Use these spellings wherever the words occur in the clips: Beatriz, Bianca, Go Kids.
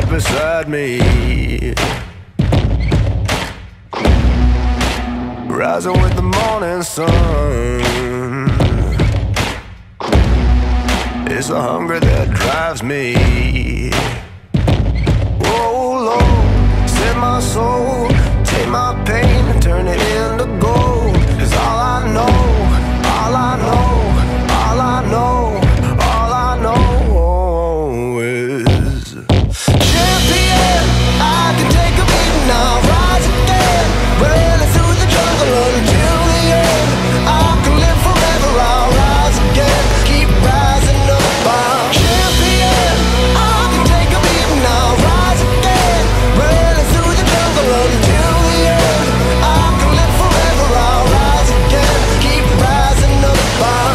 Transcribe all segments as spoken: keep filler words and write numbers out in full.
right beside me, rising with the morning sun. It's the hunger that drives me. Oh Lord, send my soul, take my pain and turn it into gold. Is all I know, all I know, all I know, all I know is champion. I can take a beating, I'll rise again, running through the jungle until the end. I can live forever, I'll rise again, keep rising up. I'm champion. I can take a beating, I'll rise again, running through the jungle until the end. I can live forever, I'll rise again, keep rising up. I'm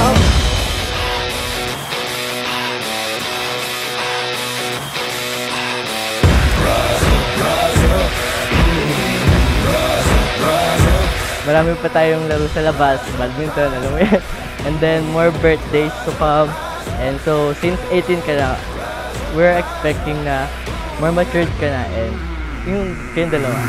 Marami pa tayong laro sa labas, badminton, alam mo yan. And then more birthdays to come. And so since eighteen ka na, we're expecting na more matured ka na and yung kayong dalawa.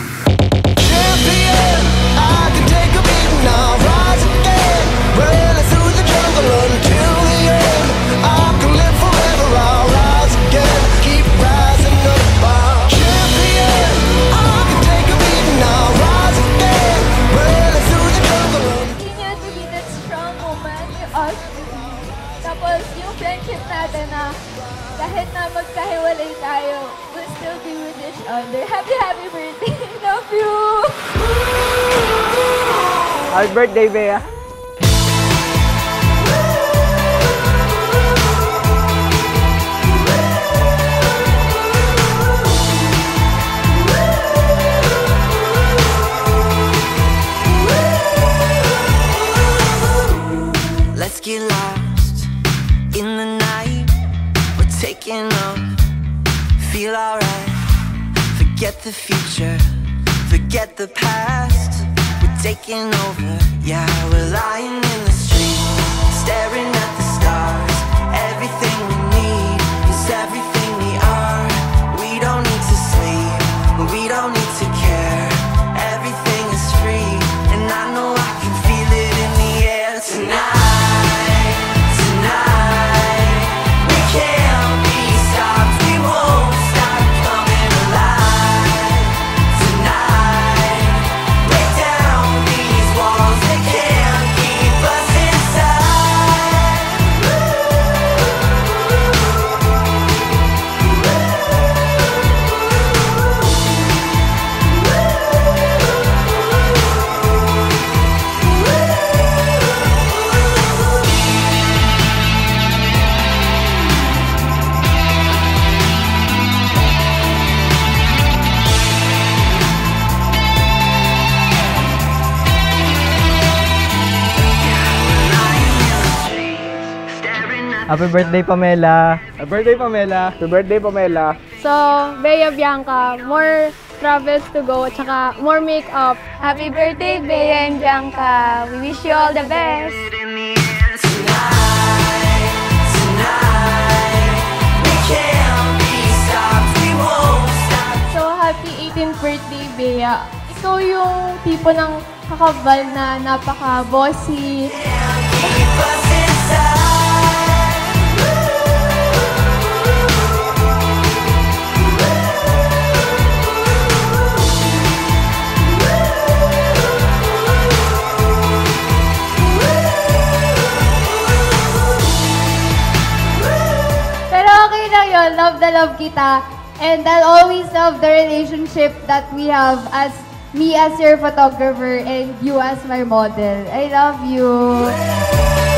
Champion, I can take a beating, I'll rise again, running through the jungle until the end. I can live forever, I'll rise again, keep rising up. I'm champion, I can take a beating, I'll rise again, running through the jungle until the end. Continue to be that strong woman you ought to be. Tapos yung friendship natin na kahit na magkahiwalay tayo, we'll still be with each other. Happy, happy birthday! Love you! Happy birthday, Bea! Let's get lost in the night. We're taking off, feel alright. Forget the future, forget the past. We're taking over, yeah. We're lying in the street, staring at the stars. Everything we need is everything we are. We don't need to sleep, we don't need to care. Everything is free, and I know I can feel it in the air tonight. Happy birthday, Pamela! Happy birthday, Pamela! Happy birthday, Pamela! So, Bea, Bianca, more travels to go at saka more makeup. Happy birthday, Bea and Bianca! We wish you all the best! So, happy eighteenth birthday, Bea! Ikaw yung tipo ng kakabal na napaka-bossy. Love the love kita, and I'll always love the relationship that we have as me as your photographer and you as my model. I love you.